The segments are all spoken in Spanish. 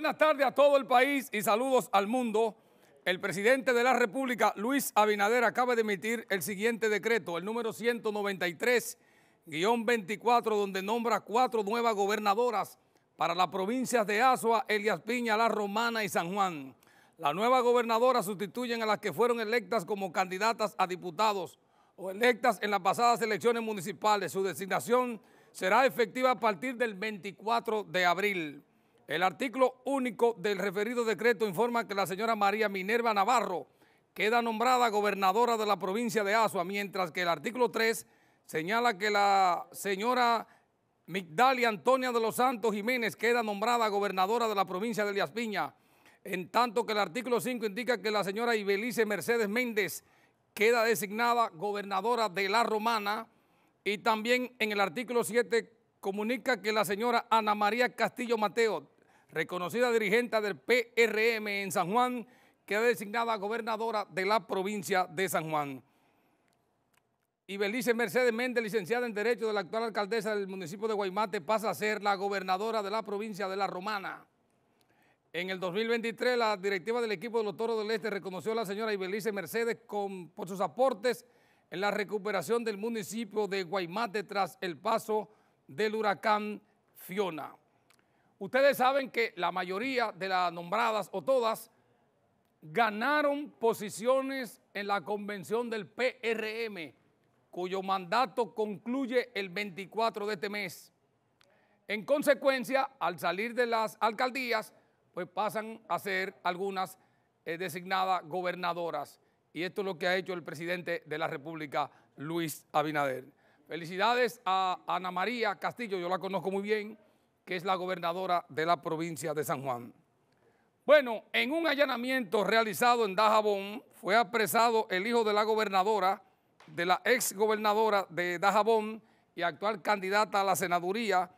buenas tardes a todo el país y saludos al mundo. El presidente de la República, Luis Abinader, acaba de emitir el siguiente decreto, el número 193-24, donde nombra 4 nuevas gobernadoras para las provincias de Azua, Elías Piña, La Romana y San Juan. Las nuevas gobernadoras sustituyen a las que fueron electas como candidatas a diputados o electas en las pasadas elecciones municipales. Su designación será efectiva a partir del 24 de abril. El artículo único del referido decreto informa que la señora María Minerva Navarro queda nombrada gobernadora de la provincia de Azua, mientras que el artículo 3 señala que la señora Migdalia Antonia de los Santos Jiménez queda nombrada gobernadora de la provincia de Elías Piña, en tanto que el artículo 5 indica que la señora Ibelice Mercedes Méndez queda designada gobernadora de La Romana, y también en el artículo 7 comunica que la señora Ana María Castillo Mateo, reconocida dirigente del PRM en San Juan, queda designada gobernadora de la provincia de San Juan. Ibelice Mercedes Méndez, licenciada en Derecho de la actual alcaldesa del municipio de Guaymate, pasa a ser la gobernadora de la provincia de La Romana. En el 2023, la directiva del equipo de los Toros del Este reconoció a la señora Ibelice Mercedes por sus aportes en la recuperación del municipio de Guaymate tras el paso del huracán Fiona. Ustedes saben que la mayoría de las nombradas, o todas, ganaron posiciones en la convención del PRM, cuyo mandato concluye el 24 de este mes. En consecuencia, al salir de las alcaldías, pues pasan a ser algunas designadas gobernadoras. Y esto es lo que ha hecho el presidente de la República, Luis Abinader. Felicidades a Ana María Castillo, yo la conozco muy bien, que es la gobernadora de la provincia de San Juan. Bueno, en un allanamiento realizado en Dajabón, fue apresado el hijo de la gobernadora, de la ex gobernadora de Dajabón y actual candidata a la senaduría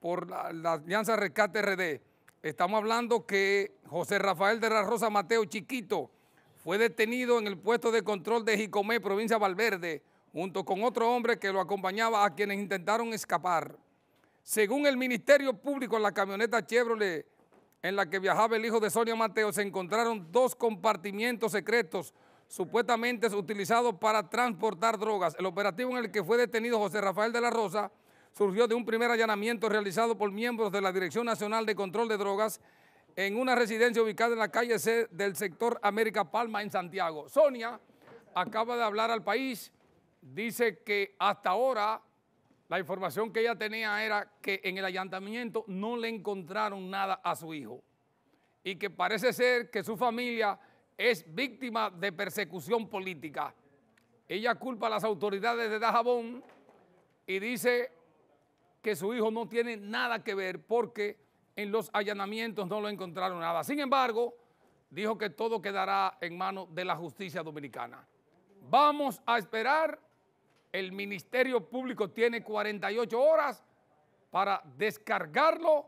por la Alianza Rescate RD. Estamos hablando que José Rafael de la Rosa Mateo Chiquito fue detenido en el puesto de control de Jicomé, provincia Valverde, junto con otro hombre que lo acompañaba, a quienes intentaron escapar. Según el Ministerio Público, en la camioneta Chevrolet en la que viajaba el hijo de Sonia Mateo se encontraron 2 compartimientos secretos supuestamente utilizados para transportar drogas. El operativo en el que fue detenido José Rafael de la Rosa surgió de un primer allanamiento realizado por miembros de la Dirección Nacional de Control de Drogas en una residencia ubicada en la calle C del sector América Palma en Santiago. Sonia acaba de hablar al país, dice que hasta ahora la información que ella tenía era que en el allanamiento no le encontraron nada a su hijo y que parece ser que su familia es víctima de persecución política. Ella culpa a las autoridades de Dajabón y dice que su hijo no tiene nada que ver porque en los allanamientos no lo encontraron nada. Sin embargo, dijo que todo quedará en manos de la justicia dominicana. Vamos a esperar. El Ministerio Público tiene 48 horas para descargarlo,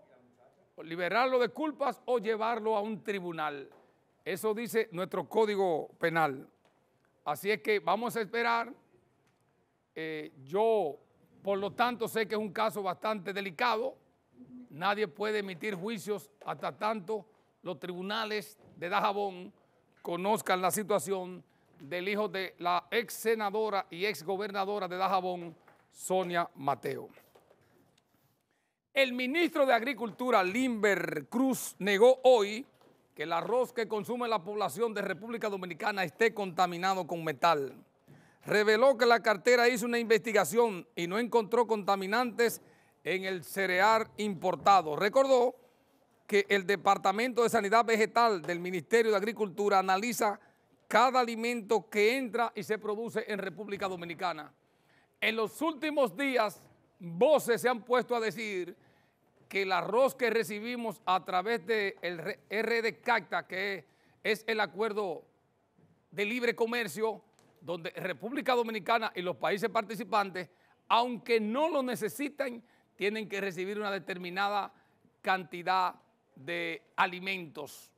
liberarlo de culpas o llevarlo a un tribunal. Eso dice nuestro Código Penal. Así es que vamos a esperar. Yo, por lo tanto, sé que es un caso bastante delicado. Nadie puede emitir juicios hasta tanto los tribunales de Dajabón conozcan la situación del hijo de la ex senadora y ex gobernadora de Dajabón, Sonia Mateo. El ministro de Agricultura, Limber Cruz, negó hoy que el arroz que consume la población de República Dominicana esté contaminado con metal. Reveló que la cartera hizo una investigación y no encontró contaminantes en el cereal importado. Recordó que el Departamento de Sanidad Vegetal del Ministerio de Agricultura analiza cada alimento que entra y se produce en República Dominicana. En los últimos días, voces se han puesto a decir que el arroz que recibimos a través del RD-CAFTA, que es el acuerdo de libre comercio, donde República Dominicana y los países participantes, aunque no lo necesitan, tienen que recibir una determinada cantidad de alimentos.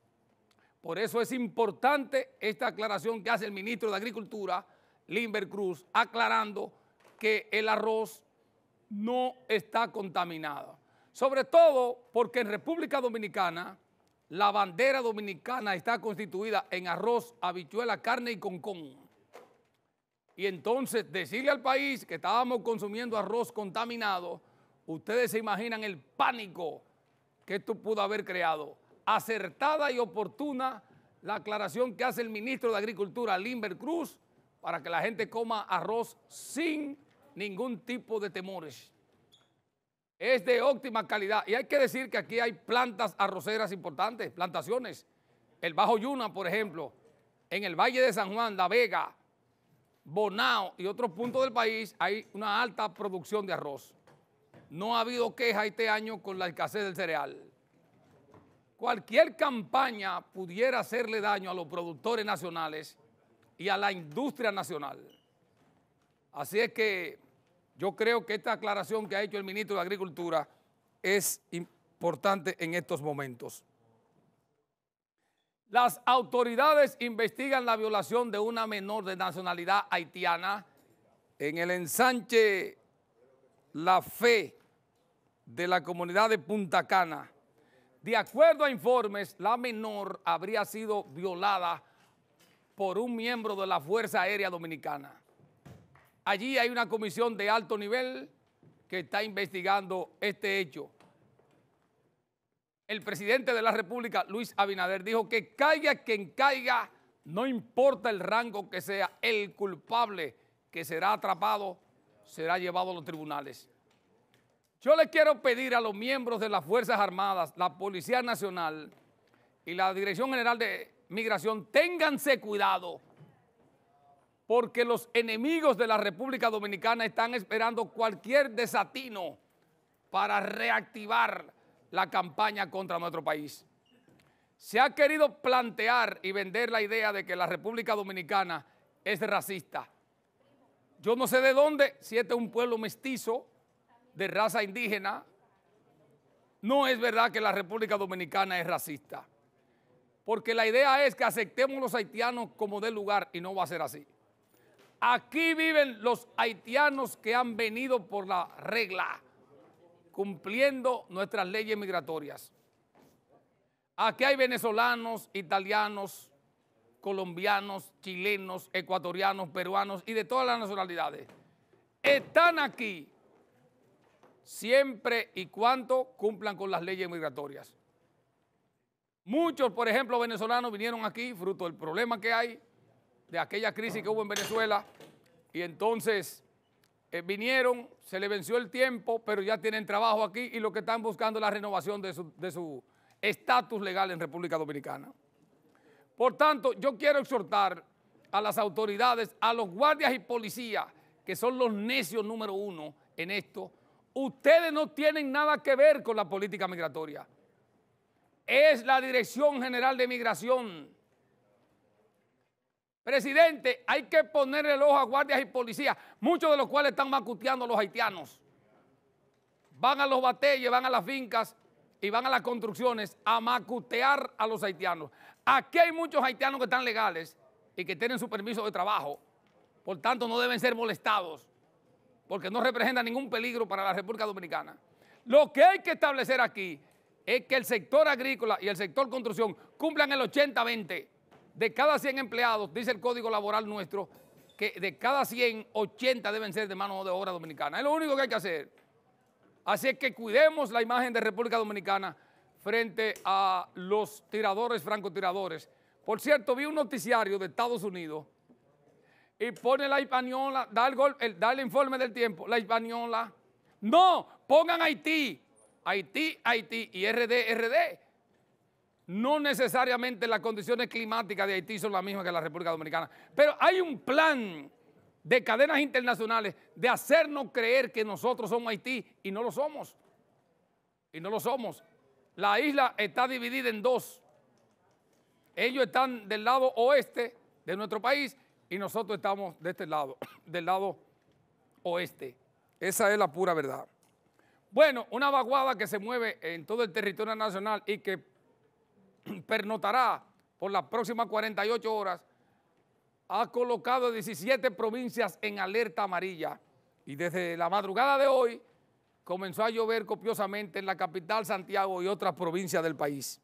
Por eso es importante esta aclaración que hace el ministro de Agricultura, Limber Cruz, aclarando que el arroz no está contaminado. Sobre todo porque en República Dominicana La bandera dominicana está constituida en arroz, habichuela, carne y concón. Y entonces decirle al país que estábamos consumiendo arroz contaminado, ustedes se imaginan el pánico que esto pudo haber creado. Acertada y oportuna la aclaración que hace el ministro de Agricultura, Limber Cruz, para que la gente coma arroz sin ningún tipo de temores. Es de óptima calidad. Y hay que decir que aquí hay plantas arroceras importantes, plantaciones. El Bajo Yuna, por ejemplo, en el Valle de San Juan, La Vega, Bonao y otros puntos del país, hay una alta producción de arroz. No ha habido queja este año con la escasez del cereal. Cualquier campaña pudiera hacerle daño a los productores nacionales y a la industria nacional. Así es que yo creo que esta aclaración que ha hecho el ministro de Agricultura es importante en estos momentos. Las autoridades investigan la violación de una menor de nacionalidad haitiana en el ensanche La Fe de la comunidad de Punta Cana. De acuerdo a informes, la menor habría sido violada por un miembro de la Fuerza Aérea Dominicana. Allí hay una comisión de alto nivel que está investigando este hecho. El presidente de la República, Luis Abinader, dijo que caiga quien caiga, no importa el rango que sea, el culpable que será atrapado será llevado a los tribunales. Yo le quiero pedir a los miembros de las Fuerzas Armadas, la Policía Nacional y la Dirección General de Migración, ténganse cuidado, porque los enemigos de la República Dominicana están esperando cualquier desatino para reactivar la campaña contra nuestro país. Se ha querido plantear y vender la idea de que la República Dominicana es racista. Yo no sé de dónde, si este es un pueblo mestizo de raza indígena, no es verdad que la República Dominicana es racista, porque la idea es que aceptemos los haitianos como dé lugar y no va a ser así. Aquí viven los haitianos que han venido por la regla, cumpliendo nuestras leyes migratorias. Aquí hay venezolanos, italianos, colombianos, chilenos, ecuatorianos, peruanos y de todas las nacionalidades. Están aquí siempre y cuando cumplan con las leyes migratorias. Muchos, por ejemplo, venezolanos vinieron aquí, fruto del problema que hay, de aquella crisis que hubo en Venezuela, y entonces vinieron, se les venció el tiempo, pero ya tienen trabajo aquí y lo que están buscando es la renovación de su estatus legal en República Dominicana. Por tanto, yo quiero exhortar a las autoridades, a los guardias y policías, que son los necios número uno en esto. Ustedes no tienen nada que ver con la política migratoria. Es la Dirección General de Migración. Presidente, hay que poner el ojo a guardias y policías, muchos de los cuales están macuteando a los haitianos. Van a los batalles, van a las fincas y van a las construcciones a macutear a los haitianos. Aquí hay muchos haitianos que están legales y que tienen su permiso de trabajo. Por tanto, no deben ser molestados porque no representan ningún peligro para la República Dominicana. Lo que hay que establecer aquí es que el sector agrícola y el sector construcción cumplan el 80-20. De cada 100 empleados, dice el Código Laboral nuestro, que de cada 100, 80 deben ser de mano de obra dominicana. Es lo único que hay que hacer. Así es que cuidemos la imagen de República Dominicana frente a los tiradores, francotiradores. Por cierto, vi un noticiario de Estados Unidos y pone la Hispaniola, da el informe del tiempo, la Hispaniola. No, pongan Haití, Haití, Haití y RD, RD. No necesariamente las condiciones climáticas de Haití son las mismas que la República Dominicana, pero hay un plan de cadenas internacionales de hacernos creer que nosotros somos Haití y no lo somos. Y no lo somos. La isla está dividida en dos. Ellos están del lado oeste de nuestro país y nosotros estamos de este lado, del lado oeste. Esa es la pura verdad. Bueno, una vaguada que se mueve en todo el territorio nacional y que pernotará por las próximas 48 horas, ha colocado 17 provincias en alerta amarilla y desde la madrugada de hoy comenzó a llover copiosamente en la capital Santiago y otras provincias del país.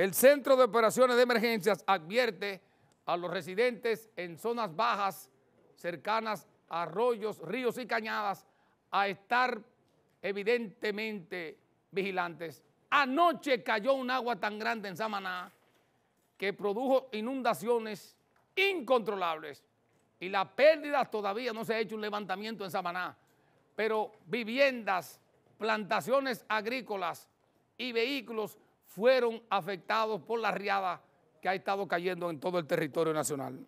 El Centro de Operaciones de Emergencias advierte a los residentes en zonas bajas, cercanas a arroyos, ríos y cañadas, a estar evidentemente vigilantes. Anoche cayó un agua tan grande en Samaná que produjo inundaciones incontrolables y la pérdida todavía no se ha hecho un levantamiento en Samaná, pero viviendas, plantaciones agrícolas y vehículos fueron afectados por la riada que ha estado cayendo en todo el territorio nacional.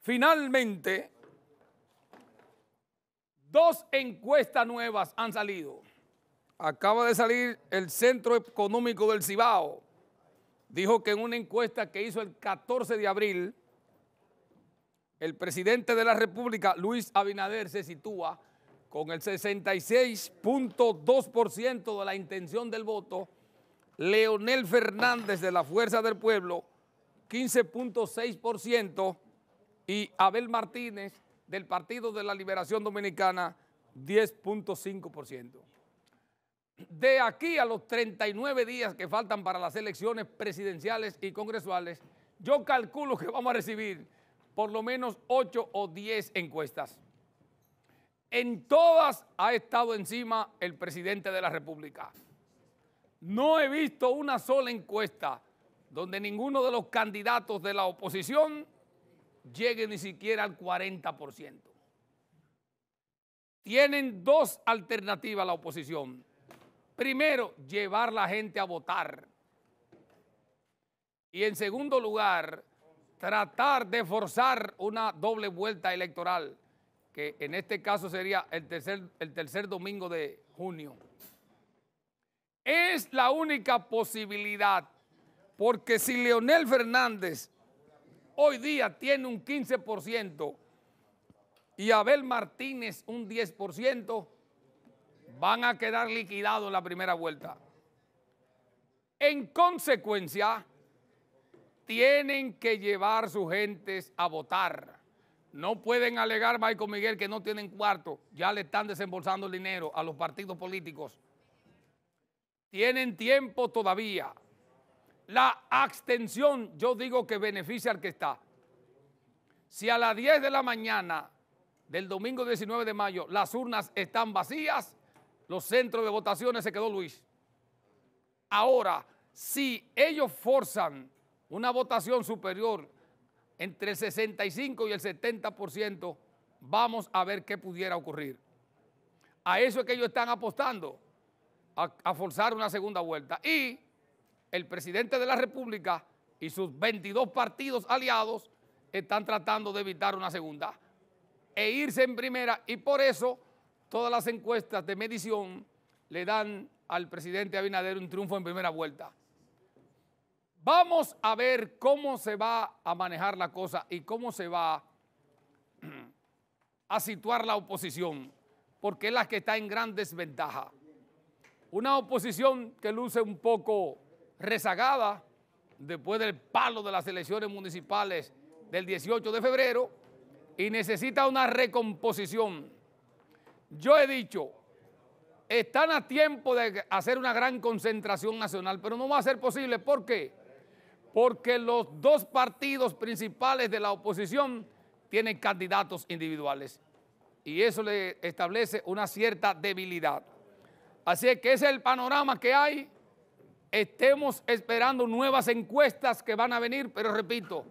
Finalmente, dos encuestas nuevas han salido. Acaba de salir el Centro Económico del Cibao. Dijo que en una encuesta que hizo el 14 de abril, el presidente de la República, Luis Abinader, se sitúa con el 66.2% de la intención del voto, Leonel Fernández de la Fuerza del Pueblo, 15.6%, y Abel Martínez del Partido de la Liberación Dominicana, 10.5%. De aquí a los 39 días que faltan para las elecciones presidenciales y congresuales, yo calculo que vamos a recibir por lo menos 8 o 10 encuestas. En todas ha estado encima el presidente de la República. No he visto una sola encuesta donde ninguno de los candidatos de la oposición llegue ni siquiera al 40%. Tienen dos alternativas la oposición. Primero, llevar la gente a votar. Y en segundo lugar, tratar de forzar una doble vuelta electoral, que en este caso sería el tercer domingo de junio. Es la única posibilidad, porque si Leonel Fernández hoy día tiene un 15% y Abel Martínez un 10%, van a quedar liquidados en la primera vuelta. En consecuencia, tienen que llevar sus gentes a votar. No pueden alegar, Michael Miguel, que no tienen cuarto. Ya le están desembolsando el dinero a los partidos políticos. Tienen tiempo todavía. La abstención, yo digo que beneficia al que está. Si a las 10 de la mañana del domingo 19 de mayo las urnas están vacías, los centros de votaciones se quedó Luis. Ahora, si ellos forzan una votación superior entre el 65 y el 70%, vamos a ver qué pudiera ocurrir. A eso es que ellos están apostando, a forzar una segunda vuelta. Y el presidente de la República y sus 22 partidos aliados están tratando de evitar una segunda e irse en primera, y por eso todas las encuestas de medición le dan al presidente Abinader un triunfo en primera vuelta. Vamos a ver cómo se va a manejar la cosa y cómo se va a situar la oposición, porque es la que está en gran desventaja. Una oposición que luce un poco rezagada después del palo de las elecciones municipales del 18 de febrero y necesita una recomposición. Yo he dicho, están a tiempo de hacer una gran concentración nacional, pero no va a ser posible. ¿Por qué? Porque los dos partidos principales de la oposición tienen candidatos individuales y eso le establece una cierta debilidad. Así que ese es el panorama que hay. Estemos esperando nuevas encuestas que van a venir, pero repito,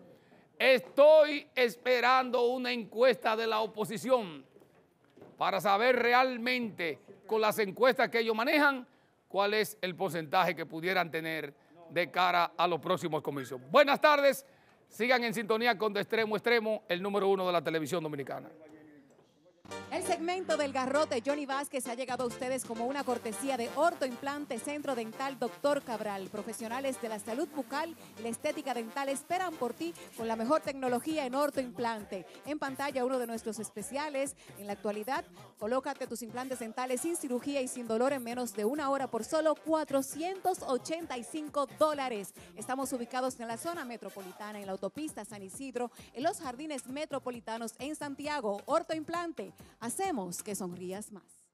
estoy esperando una encuesta de la oposición para saber realmente, con las encuestas que ellos manejan, cuál es el porcentaje que pudieran tener de cara a los próximos comicios. Buenas tardes, sigan en sintonía con De Extremo a Extremo, el número 1 de la televisión dominicana. El segmento del garrote Johnny Vázquez ha llegado a ustedes como una cortesía de Orto Implante Centro Dental Dr. Cabral. Profesionales de la salud bucal y la estética dental esperan por ti con la mejor tecnología en Orto Implante. En pantalla uno de nuestros especiales. En la actualidad, colócate tus implantes dentales sin cirugía y sin dolor en menos de una hora por solo $485. Estamos ubicados en la zona metropolitana, en la autopista San Isidro, en los jardines metropolitanos en Santiago. Orto Implante. Hacemos que sonrías más.